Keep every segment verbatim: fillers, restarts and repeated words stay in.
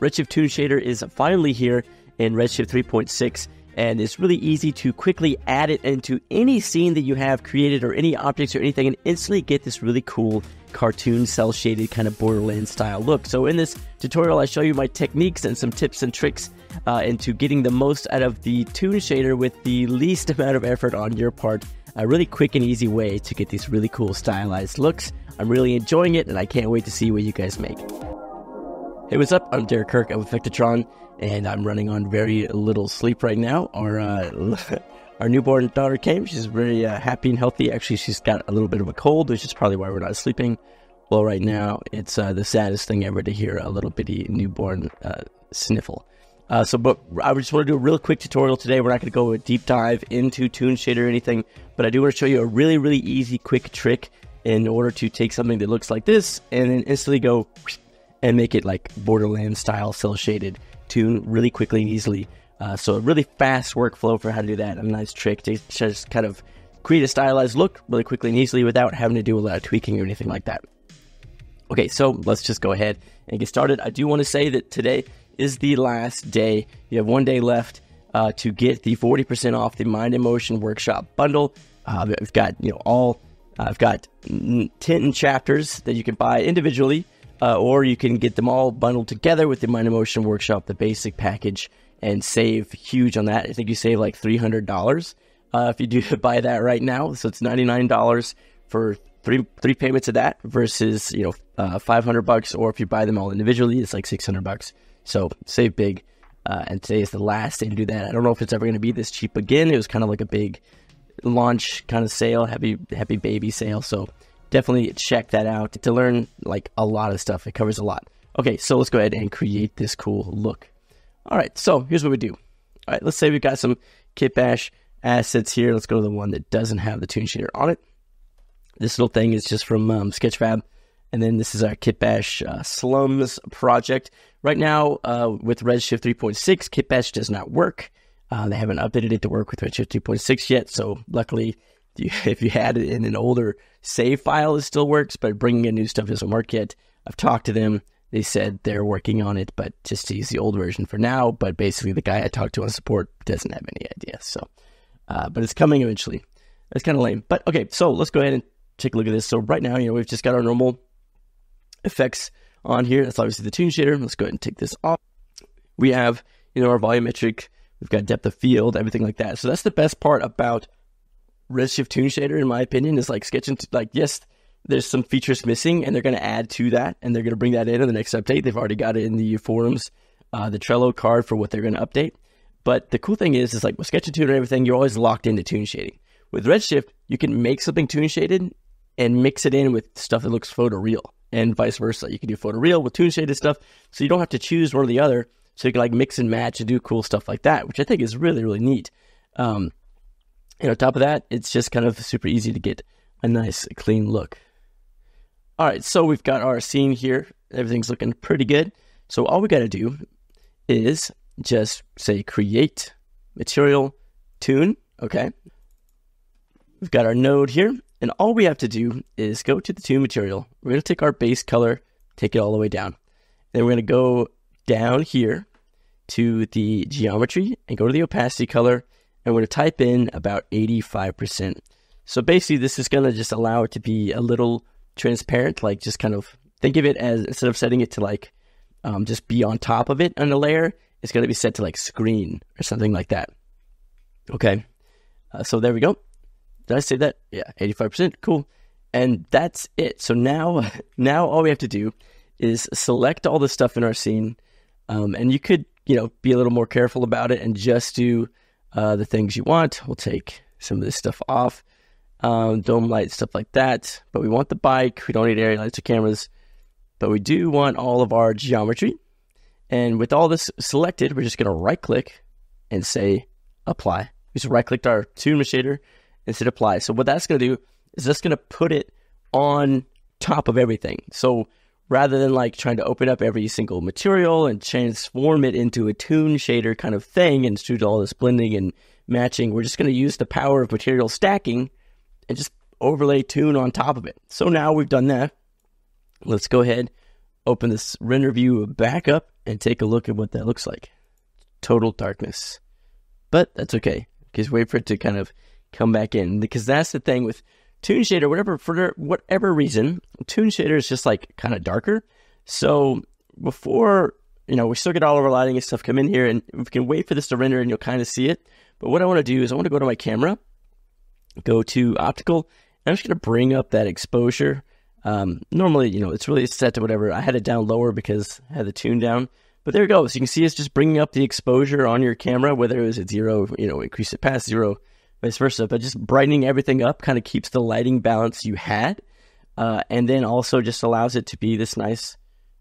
Redshift Toon Shader is finally here in Redshift three point six, and it's really easy to quickly add it into any scene that you have created or any objects or anything, and instantly get this really cool cartoon cell shaded kind of Borderlands style look. So in this tutorial I show you my techniques and some tips and tricks uh, into getting the most out of the Toon Shader with the least amount of effort on your part. A really quick and easy way to get these really cool stylized looks. I'm really enjoying it and I can't wait to see what you guys make. Hey, what's up? I'm Derek Kirk of Effectatron, and I'm running on very little sleep right now. Our uh, our newborn daughter came. She's very uh, happy and healthy. Actually, she's got a little bit of a cold, which is probably why we're not sleeping. Well, right now, it's uh, the saddest thing ever to hear a little bitty newborn uh, sniffle. Uh, so, but I just want to do a real quick tutorial today. We're not going to go a deep dive into Toon Shader or anything, but I do want to show you a really, really easy, quick trick in order to take something that looks like this and then instantly go and make it like Borderlands style, cell shaded tune really quickly and easily. Uh, so a really fast workflow for how to do that. A nice trick to just kind of create a stylized look really quickly and easily without having to do a lot of tweaking or anything like that. Okay, so let's just go ahead and get started. I do want to say that today is the last day. You have one day left uh, to get the forty percent off the Mind and Motion Workshop bundle. Uh, I've got, you know, all, uh, I've got ten chapters that you can buy individually, uh, or you can get them all bundled together with the Mind and Motion Workshop, the basic package, and save huge on that. I think you save like three hundred dollars uh, if you do buy that right now. So it's ninety-nine dollars for three three payments of that versus, you know, uh, five hundred bucks, or if you buy them all individually, it's like six hundred bucks. So save big, uh, and today is the last day to do that. I don't know if it's ever going to be this cheap again. It was kind of like a big launch kind of sale, happy happy baby sale. So definitely check that out to learn like a lot of stuff. It covers a lot. Okay, so let's go ahead and create this cool look. All right, so here's what we do. All right, let's say we've got some kitbash assets here. Let's go to the one that doesn't have the Toon Shader on it. This little thing is just from um, Sketchfab. And then this is our Kitbash uh, Slums project. Right now, uh, with Redshift three point six, Kitbash does not work. Uh, they haven't updated it to work with Redshift two point six yet. So luckily, if you had it in an older save file, it still works. But bringing in new stuff doesn't work yet. I've talked to them. They said they're working on it, but just to use the old version for now. But basically, the guy I talked to on support doesn't have any idea. So, uh, but it's coming eventually. That's kind of lame. But okay, so let's go ahead and take a look at this. So right now, you know, we've just got our normal effects on here. That's obviously the Toon Shader. Let's go ahead and take this off. We have, you know, our volumetric, we've got depth of field, everything like that. So that's the best part about Redshift Toon Shader, in my opinion, is like sketching, like, yes, there's some features missing and they're going to add to that and they're going to bring that in in the next update. They've already got it in the forums, uh, the Trello card for what they're going to update. But the cool thing is, is like with Sketch and Toon and everything, you're always locked into Toon Shading. With Redshift, you can make something Toon Shaded and mix it in with stuff that looks photoreal, and vice versa. You can do photoreal with Toon Shaded stuff, so you don't have to choose one or the other. So you can like mix and match and do cool stuff like that, which I think is really, really neat. Um, and on top of that, it's just kind of super easy to get a nice clean look. All right, so we've got our scene here. Everything's looking pretty good. So all we gotta do is just say create material Toon, okay? We've got our node here. And all we have to do is go to the Toon material. We're going to take our base color, take it all the way down. Then we're going to go down here to the geometry and go to the opacity color. And we're going to type in about eighty-five percent. So basically, this is going to just allow it to be a little transparent, like just kind of think of it as, instead of setting it to like um, just be on top of it on a layer, it's going to be set to like screen or something like that. Okay, uh, so there we go. Did I say that? Yeah, eighty-five percent, cool. And that's it. So now, now all we have to do is select all the stuff in our scene. Um, and you could, you know, be a little more careful about it and just do uh, the things you want. We'll take some of this stuff off. Um, dome light, stuff like that. But we want the bike. We don't need area lights or cameras. But we do want all of our geometry. And with all this selected, we're just going to right-click and say apply. We just right-clicked our Toon Shader. Instead of apply. So what that's going to do is that's going to put it on top of everything. So rather than like trying to open up every single material and transform it into a Toon Shader kind of thing and do all this blending and matching, we're just going to use the power of material stacking and just overlay Toon on top of it. So now we've done that. Let's go ahead, open this render view back up, and take a look at what that looks like. Total darkness. But that's okay. Just wait for it to kind of come back in, because that's the thing with Toon Shader. Whatever, for whatever reason, Toon Shader is just like kind of darker. So before, you know, we still get all of our lighting and stuff come in here, and we can wait for this to render and you'll kind of see it. But what I want to do is I want to go to my camera, go to optical, and I'm just going to bring up that exposure. Um, normally, you know, it's really set to whatever. I had it down lower because I had the tune down. But there you go. So you can see it's just bringing up the exposure on your camera, whether it was at zero, you know, increase it past zero, vice versa. But just brightening everything up kind of keeps the lighting balance you had. Uh, and then also just allows it to be this nice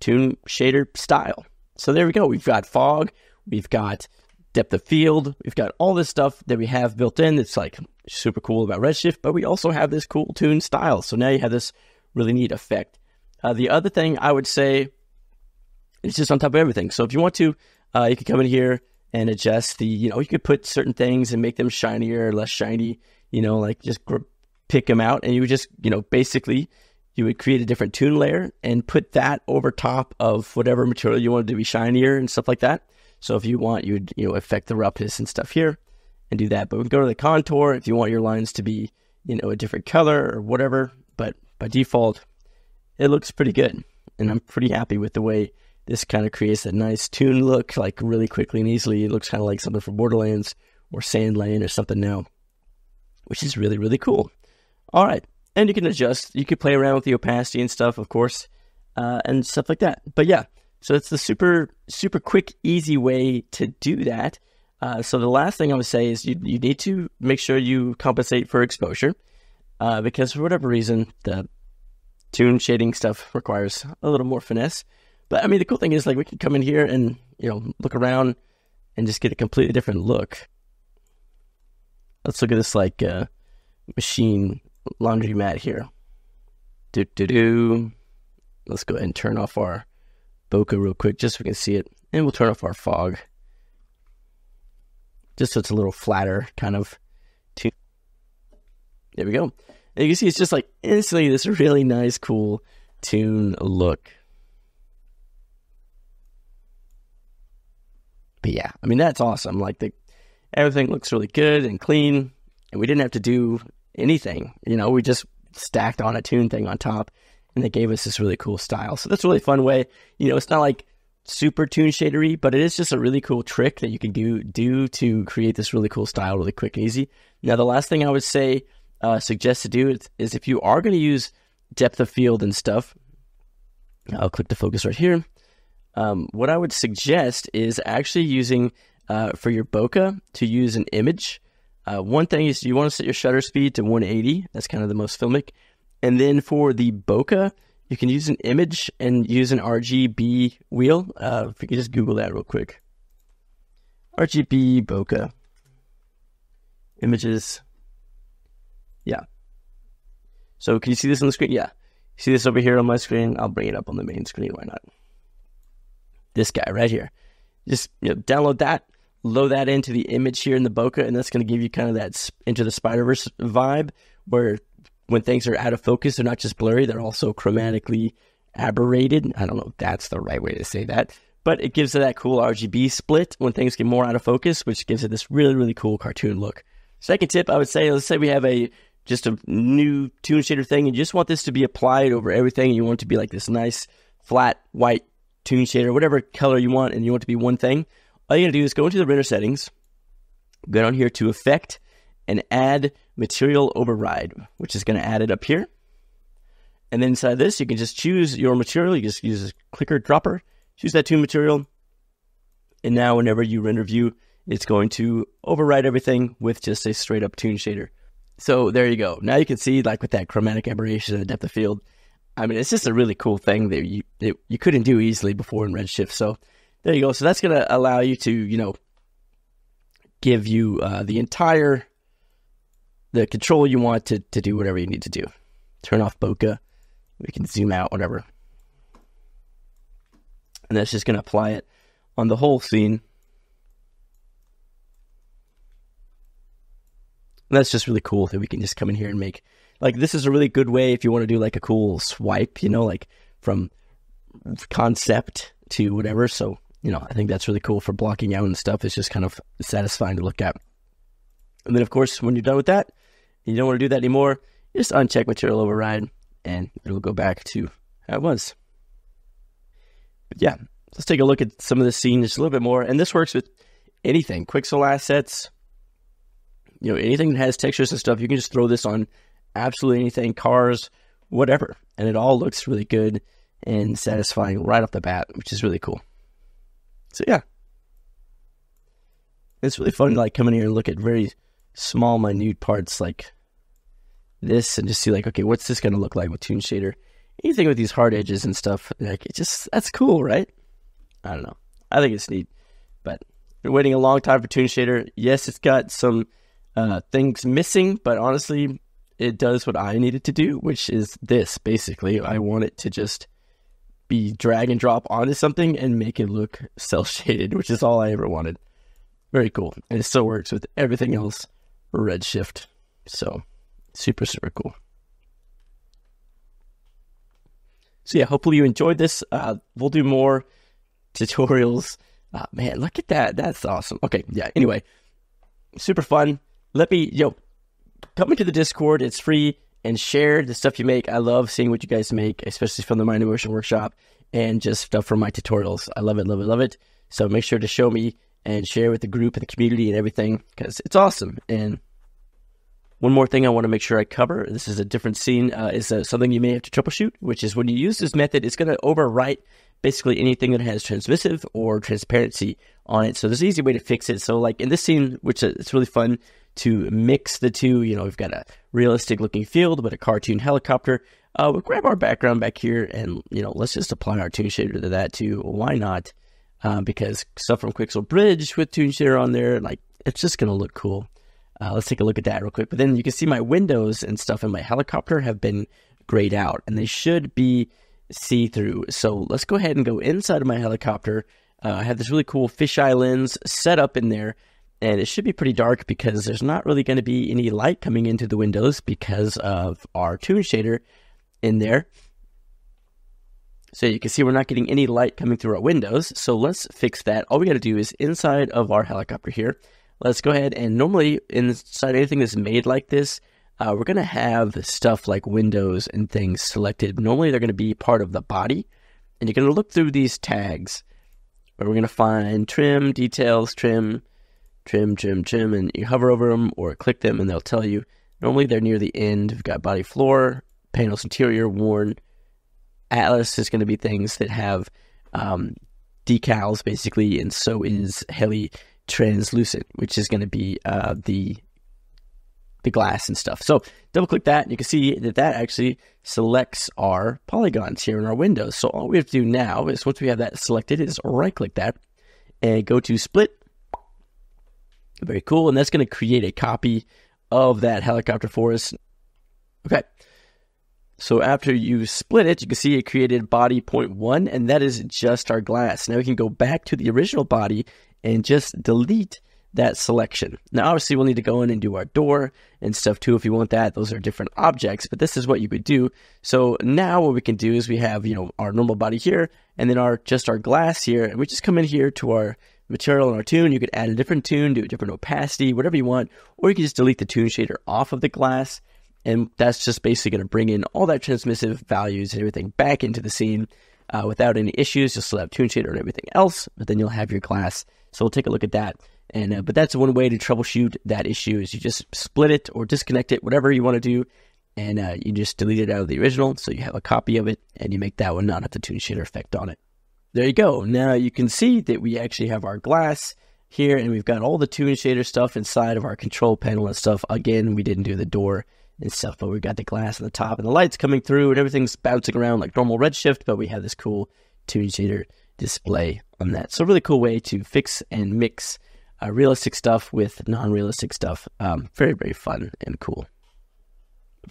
Toon Shader style. So there we go. We've got fog. We've got depth of field. We've got all this stuff that we have built in. It's like super cool about Redshift, but we also have this cool Toon style. So now you have this really neat effect. Uh, the other thing I would say is just on top of everything. So if you want to, uh, you can come in here and adjust the, you know, you could put certain things and make them shinier or less shiny, you know, like just pick them out, and you would just, you know, basically you would create a different Toon layer and put that over top of whatever material you wanted to be shinier and stuff like that. So if you want, you would, you know, affect the roughness and stuff here and do that. But we can go to the contour if you want your lines to be, you know, a different color or whatever. But by default, it looks pretty good. And I'm pretty happy with the way this kind of creates a nice Toon look, like really quickly and easily. It looks kind of like something from Borderlands or Sandland or something now, which is really, really cool. All right. And you can adjust. You can play around with the opacity and stuff, of course, uh, and stuff like that. But yeah. So it's the super, super quick, easy way to do that. Uh, so the last thing I would say is you, you need to make sure you compensate for exposure uh, because for whatever reason, the Toon shading stuff requires a little more finesse. But I mean, the cool thing is, like, we can come in here and, you know, look around and just get a completely different look. Let's look at this like uh, machine laundry mat here. Do do do. Let's go ahead and turn off our Bokeh real quick just so we can see it, and we'll turn off our fog just so it's a little flatter kind of too. There we go. And you can see it's just like instantly this really nice cool Toon look. But yeah, I mean, that's awesome. Like, the everything looks really good and clean, and we didn't have to do anything, you know. We just stacked on a Toon thing on top, and they gave us this really cool style. So that's a really fun way. You know, it's not like super Toon shadery, but it is just a really cool trick that you can do do to create this really cool style really quick and easy. Now, the last thing I would say, uh, suggest to do is, is if you are going to use depth of field and stuff, I'll click the focus right here. Um, what I would suggest is actually using, uh, for your bokeh, to use an image. Uh, one thing is you want to set your shutter speed to one eighty. That's kind of the most filmic. And then for the bokeh, you can use an image and use an R G B wheel. Uh, if you can just Google that real quick. R G B bokeh. Images. Yeah. So can you see this on the screen? Yeah. You see this over here on my screen? I'll bring it up on the main screen. Why not? This guy right here. Just, you know, download that. Load that into the image here in the bokeh. And that's going to give you kind of that Into the Spider-Verse vibe where when things are out of focus, they're not just blurry, they're also chromatically aberrated. I don't know if that's the right way to say that, but it gives it that cool R G B split when things get more out of focus, which gives it this really, really cool cartoon look. Second tip I would say, let's say we have a just a new Toon Shader thing, and you just want this to be applied over everything, and you want it to be like this nice, flat, white Toon Shader, whatever color you want, and you want it to be one thing. All you're going to do is go into the render settings, go down here to Effect, and add material override, which is going to add it up here. And then inside this, you can just choose your material. You just use a clicker dropper, choose that Toon material. And now whenever you render view, it's going to override everything with just a straight up Toon shader. So there you go. Now you can see, like, with that chromatic aberration and the depth of field, I mean, it's just a really cool thing that you, that you couldn't do easily before in Redshift. So there you go. So that's going to allow you to, you know, give you uh, the entire... the control you want to, to do whatever you need to do. Turn off bokeh. We can zoom out, whatever. And that's just going to apply it on the whole scene. And that's just really cool that we can just come in here and make... like, this is a really good way if you want to do, like, a cool swipe, you know, like, from concept to whatever. So you know, I think that's really cool for blocking out and stuff. It's just kind of satisfying to look at. And then, of course, when you're done with that, and you don't want to do that anymore, you just uncheck material override, and it'll go back to how it was. But yeah, let's take a look at some of the scene just a little bit more. And this works with anything, Quixel assets, you know, anything that has textures and stuff. You can just throw this on absolutely anything, cars, whatever, and it all looks really good and satisfying right off the bat, which is really cool. So yeah, it's really fun to like come in here and look at very small, minute parts like this and just see like, okay, what's this going to look like with Toon Shader? Anything with these hard edges and stuff, like it just, that's cool, right? I don't know. I think it's neat, but been waiting a long time for Toon Shader. Yes, it's got some uh, things missing, but honestly, it does what I needed to do, which is this, basically. I want it to just be drag and drop onto something and make it look cel-shaded, which is all I ever wanted. Very cool. And it still works with everything else for Redshift. So, super, super cool. So, yeah, hopefully you enjoyed this. Uh, we'll do more tutorials. Uh, man, look at that. That's awesome. Okay, yeah, anyway, super fun. Let me, yo, come into the Discord. It's free. And share the stuff you make. I love seeing what you guys make, especially from the Mind + Motion Workshop and just stuff from my tutorials. I love it, love it, love it. So make sure to show me and share with the group and the community and everything, because it's awesome. And one more thing I want to make sure I cover, this is a different scene, uh, is uh, something you may have to troubleshoot, which is when you use this method, it's going to overwrite basically anything that has transmissive or transparency on it. So there's an easy way to fix it. So like in this scene, which uh, it's really fun to mix the two, you know, we've got a realistic looking field, but a cartoon helicopter. Uh, we'll grab our background back here and, you know, let's just apply our Toon Shader to that too. Why not? Uh, because stuff from Quixel Bridge with Toon Shader on there, like it's just going to look cool. Uh, let's take a look at that real quick. But then you can see my windows and stuff in my helicopter have been grayed out and they should be see-through. So let's go ahead and go inside of my helicopter. Uh, I have this really cool fisheye lens set up in there. And it should be pretty dark because there's not really going to be any light coming into the windows because of our Toon Shader in there. So you can see we're not getting any light coming through our windows. So let's fix that. All we got to do is inside of our helicopter here, let's go ahead and normally inside anything that's made like this, uh, we're going to have stuff like windows and things selected. Normally they're going to be part of the body. And you're going to look through these tags where we're going to find trim, details, trim, trim, trim, trim, and you hover over them or click them and they'll tell you. Normally they're near the end. We've got body floor, panels interior, worn. Atlas is going to be things that have um, decals basically, and so is heli translucent, which is going to be uh, the the glass and stuff. So double click that and you can see that that actually selects our polygons here in our windows. So all we have to do now is once we have that selected is right click that and go to split. Very cool, and that's going to create a copy of that helicopter for us. Okay, so after you split it, you can see it created body point one, and that is just our glass. Now we can go back to the original body and just delete that selection. Now obviously we'll need to go in and do our door and stuff too if you want that. Those are different objects, but this is what you could do. So now what we can do is we have, you know, our normal body here, and then our just our glass here, and we just come in here to our material in our tune. You could add a different tune, do a different opacity, whatever you want, or you can just delete the Toon Shader off of the glass, and that's just basically going to bring in all that transmissive values and everything back into the scene uh, without any issues. You'll still have Toon Shader and everything else, but then you'll have your glass. So we'll take a look at that. And uh, but that's one way to troubleshoot that issue is you just split it or disconnect it, whatever you want to do, and uh, you just delete it out of the original, so you have a copy of it, and you make that one not have the Toon Shader effect on it. There you go. Now you can see that we actually have our glass here and we've got all the Toon Shader stuff inside of our control panel and stuff. Again, we didn't do the door and stuff, but we've got the glass on the top and the lights coming through and everything's bouncing around like normal Redshift, but we have this cool Toon Shader display on that. So really cool way to fix and mix uh, realistic stuff with non-realistic stuff. Um, very, very fun and cool.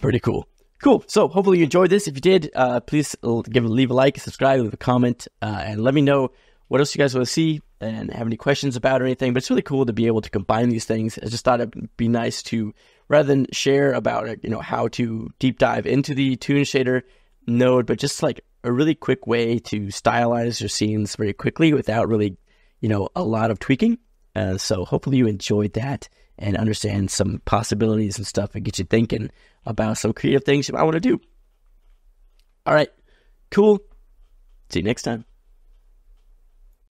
Pretty cool. Cool. So hopefully you enjoyed this. If you did, uh, please give leave a like, subscribe, leave a comment, uh, and let me know what else you guys want to see and have any questions about or anything. But it's really cool to be able to combine these things. I just thought it'd be nice to, rather than share about, you know, how to deep dive into the Toon Shader node, but just like a really quick way to stylize your scenes very quickly without really you know, a lot of tweaking. Uh, so hopefully you enjoyed that and understand some possibilities and stuff and get you thinking about some creative things you might want to do. All right, cool. See you next time.